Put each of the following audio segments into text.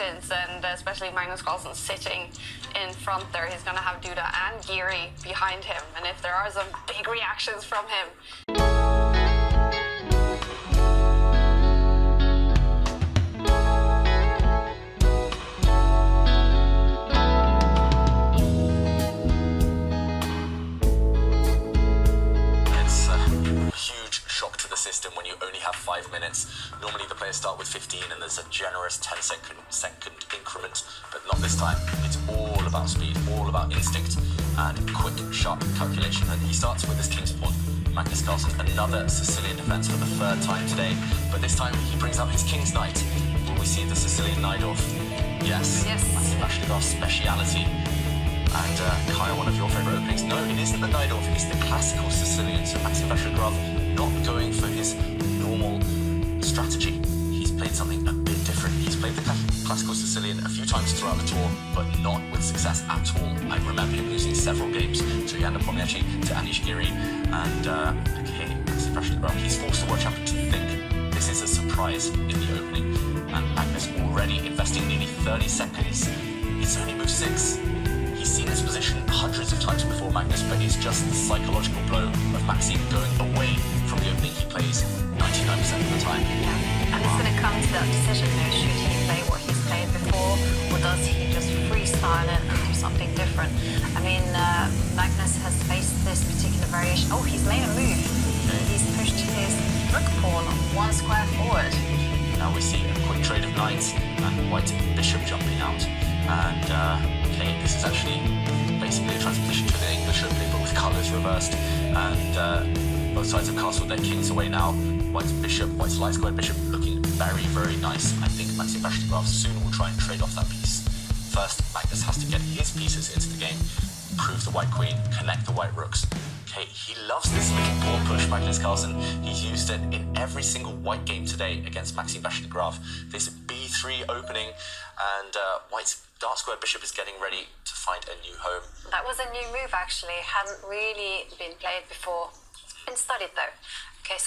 And especially Magnus Carlsen sitting in front there, he's going to have Duda and Giri behind him, and if there are some big reactions from him. It's a huge shock to the system when you only have 5 minutes. Normally the players start with 15 and there's a generous 10-second increment, but not this time. It's all about speed, all about instinct and quick, sharp calculation. And he starts with his team support, Magnus Carlsen, another Sicilian defence for the third time today. But this time he brings up his King's Knight. Will we see the Sicilian Najdorf? Yes. Yes. That's Vachier-Lagrav's speciality. And Kaya, one of your favourite openings. No, it isn't the Najdorf, it's the classical Sicilian. So Maxime Vachier-Lagrave not going for his normal strategy. He's played something a bit different. He's played the classical Sicilian a few times throughout the tour, but not with success at all. I remember him losing several games to Ian Nepomniachtchi, to Anish Giri, and he's forced the world champion to think. This is a surprise in the opening, and Magnus already investing nearly 30 seconds. He's only moved 6. He's seen this position hundreds of times before, Magnus, but it's just the psychological blow of Maxime going away from the opening he plays 99% of the time. Yeah, and it's going to come to that decision there. Should he play what he's played before, or does he just freestyle it and do something different? I mean, Magnus has faced this particular variation. Oh, he's made a move. He's pushed his rook pawn 1 square forward. Now we see a quick trade of knights and white bishop jumping out. And okay, this is actually basically a transposition to the English opening, but with colours reversed. And both sides have castled their kings away now. White's bishop, white's light squared bishop, looking very, very nice. I think Maxime Vachier-Lagrave soon will try and trade off that piece. First, Magnus has to get his pieces into the game, prove the white queen, connect the white rooks. Okay, he loves this little pawn push, Magnus Carlsen. He's used it in every single white game today against Maxime Vachier-Lagrave. This B3 opening, and white's dark square bishop is getting ready to find a new home. That was a new move, actually. Hadn't really been played before. It's been studied, though. Okay, so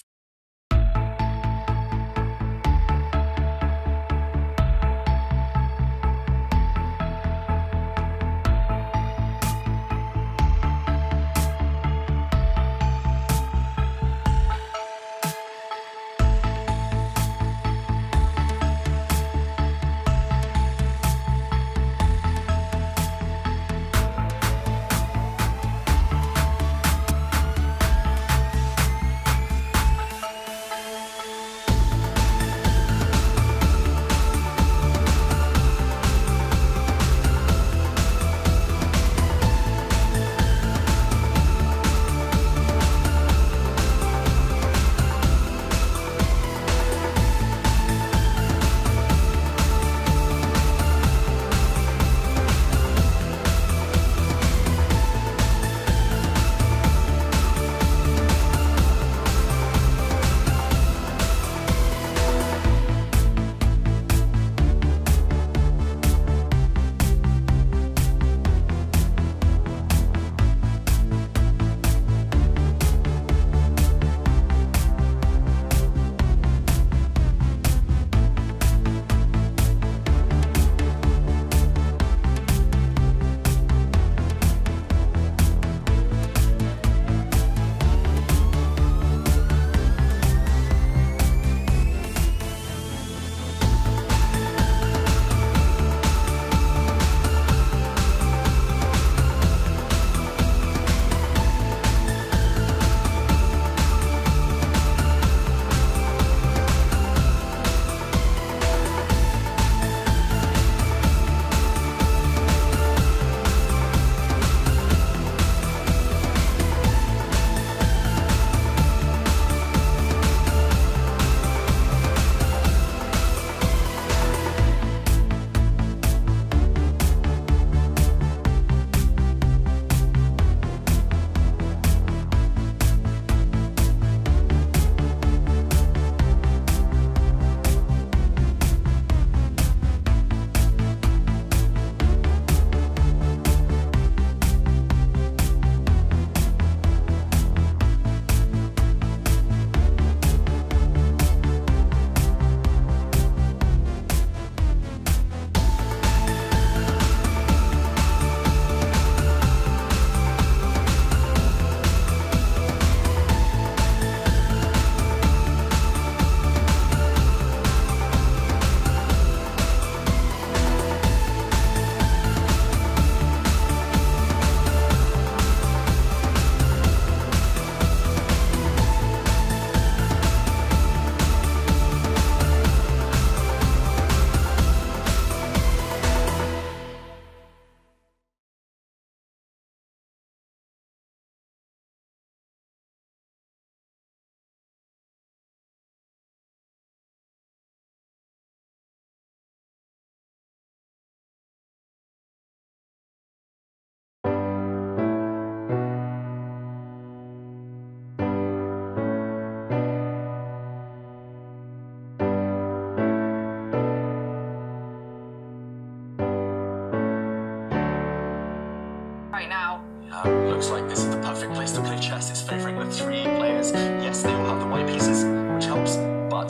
Looks like this is the perfect place to play chess. It's favoring the three players. Yes, they all have the white pieces, which helps, but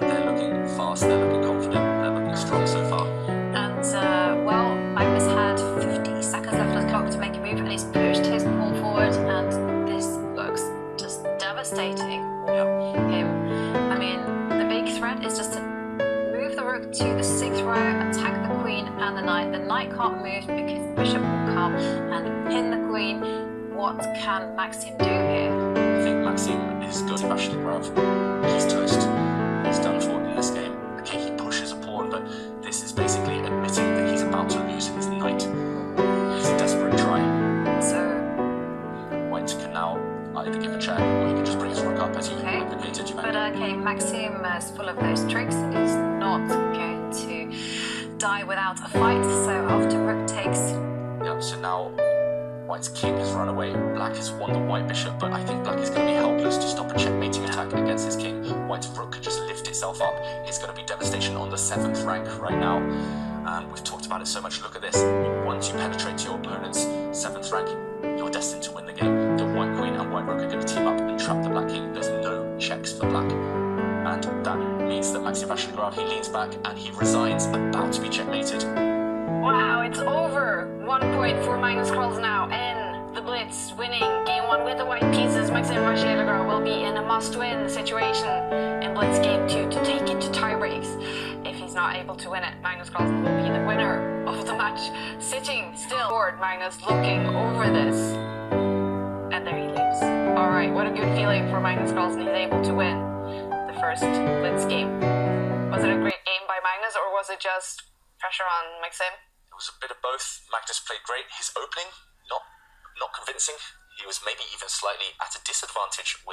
they're looking fast, they're looking confident, they're looking strong so far. And, well, Magnus had 50 seconds left on the clock to make a move, and he's pushed his ball forward, and this looks just devastating for him. I mean, the big threat is just to move the rook to the sixth row, attack the queen and the knight. The knight can't move because the bishop will come and pin the queen. What can Maxime do here? I think Maxime is going to Vachier-Lagrave. He's toast. He's done for in this game. Okay, he pushes a pawn, but this is basically admitting that he's about to lose his knight. It's a desperate try. So White can now either give a check or he can just bring his rook up as you indicated. But okay, Maxime is full of those tricks. He's not going to die without a fight. So after rook takes. Yeah. So now White's king has run away. Black has won the white bishop, but I think Black is going to be helpless to stop a checkmating attack against his king. White's rook could just lift itself up. It's going to be devastation on the 7th rank right now. We've talked about it so much. Look at this. Once you penetrate to your opponent's 7th rank, you're destined to win the game. The white queen and white rook are going to team up and trap the black king. There's no checks for black. And that means that Maxime Vachier-Lagrave, he leans back and he resigns, about to be checkmated. Wow, it's over. 1 point for Magnus Carlsen now in the blitz, winning game 1 with the white pieces. Maxime Vachier-Lagrave will be in a must-win situation in blitz game 2 to take it to tie breaks. If he's not able to win it, Magnus Carlsen will be the winner of the match. Sitting still, bored Magnus looking over this, and there he lives. All right, what a good feeling for Magnus Carlsen. He's able to win the first blitz game. Was it a great game by Magnus, or was it just pressure on Maxime? It was a bit of both. Magnus played great. His opening, not convincing. He was maybe even slightly at a disadvantage with